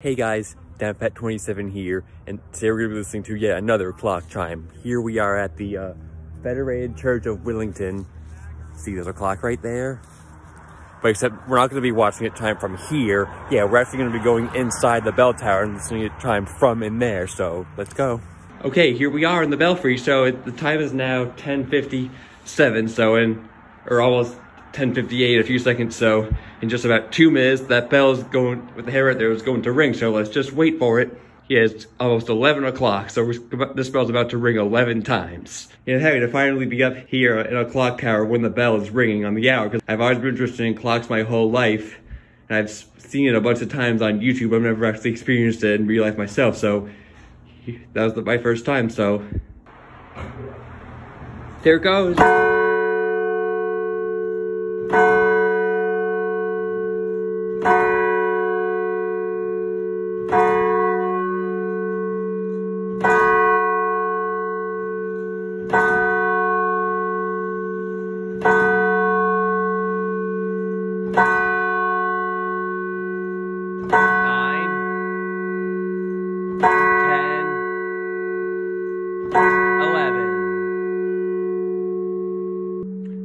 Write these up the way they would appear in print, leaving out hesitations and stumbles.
Hey guys, DavPet27 here, and today we're going to be listening to yet another clock chime. Here we are at the Federated Church of Willington. See, there's a clock right there. But except we're not going to be watching it chime from here. Yeah, we're actually going to be going inside the bell tower and listening to it chime from in there, so let's go. Okay, here we are in the belfry, so the time is now 10:57, so or almost 10:58 a few seconds, so in just about 2 minutes that bell's going with the hair right there is going to ring, so let's just wait for it. Yeah, it's almost 11 o'clock, so this bell's about to ring 11 times. And I'm happy to finally be up here in a clock tower when the bell is ringing on the hour, because I've always been interested in clocks my whole life, and I've seen it a bunch of times on YouTube. I've never actually experienced it in real life myself, so that was my first time, so there it goes.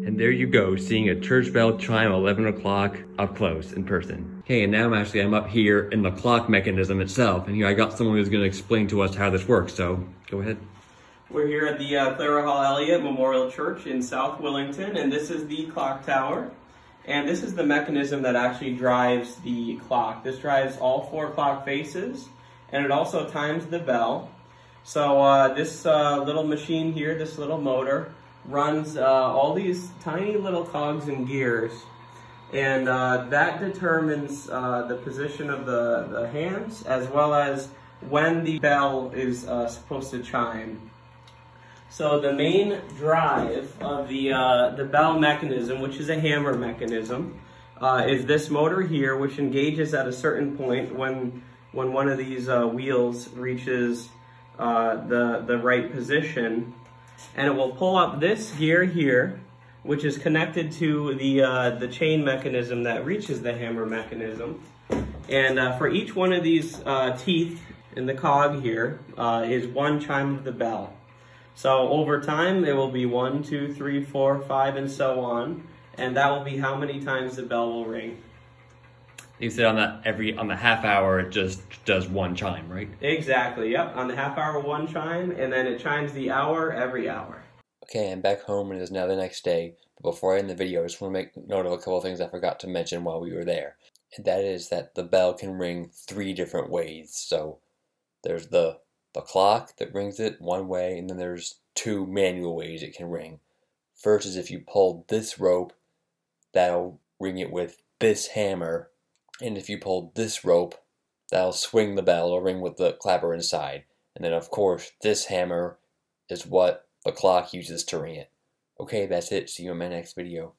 And there you go, seeing a church bell chime 11 o'clock up close in person. Okay, and now I'm up here in the clock mechanism itself, and here I got someone who's going to explain to us how this works, so go ahead. We're here at the Clara Hall Elliott Memorial Church in South Willington, and this is the clock tower. And this is the mechanism that actually drives the clock. This drives all four clock faces, and it also times the bell. So this little machine here, this little motor, runs all these tiny little cogs and gears, and that determines the position of the hands, as well as when the bell is supposed to chime. So the main drive of the bell mechanism, which is a hammer mechanism, is this motor here, which engages at a certain point when one of these wheels reaches the right position. And it will pull up this gear here, which is connected to the chain mechanism that reaches the hammer mechanism. And for each one of these teeth in the cog here is one chime of the bell. So over time, it will be 1, 2, 3, 4, 5, and so on. And that will be how many times the bell will ring. You said on the half hour, it just does one chime, right? Exactly, yep. On the half hour, one chime, and then it chimes the hour every hour. Okay, I'm back home, and it is now the next day. But before I end the video, I just want to make note of a couple of things I forgot to mention while we were there. And that is that the bell can ring three different ways. So there's the clock that rings it one way, and then there's two manual ways it can ring. First is if you pull this rope, that'll ring it with this hammer. And if you pull this rope, that'll swing the bell or ring with the clapper inside. And then, of course, this hammer is what the clock uses to ring it. Okay, that's it. See you in my next video.